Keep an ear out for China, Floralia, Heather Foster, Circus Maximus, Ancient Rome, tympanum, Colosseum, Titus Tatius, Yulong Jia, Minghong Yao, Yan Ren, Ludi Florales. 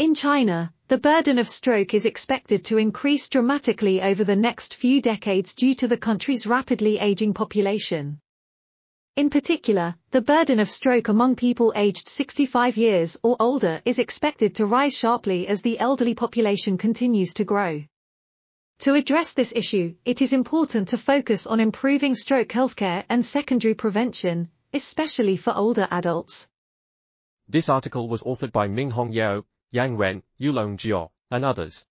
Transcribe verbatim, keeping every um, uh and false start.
In China, the burden of stroke is expected to increase dramatically over the next few decades due to the country's rapidly aging population. In particular, the burden of stroke among people aged sixty-five years or older is expected to rise sharply as the elderly population continues to grow. To address this issue, it is important to focus on improving stroke healthcare and secondary prevention, especially for older adults. This article was authored by Minghong Yao, Yan Ren, Yulong Jia, and others.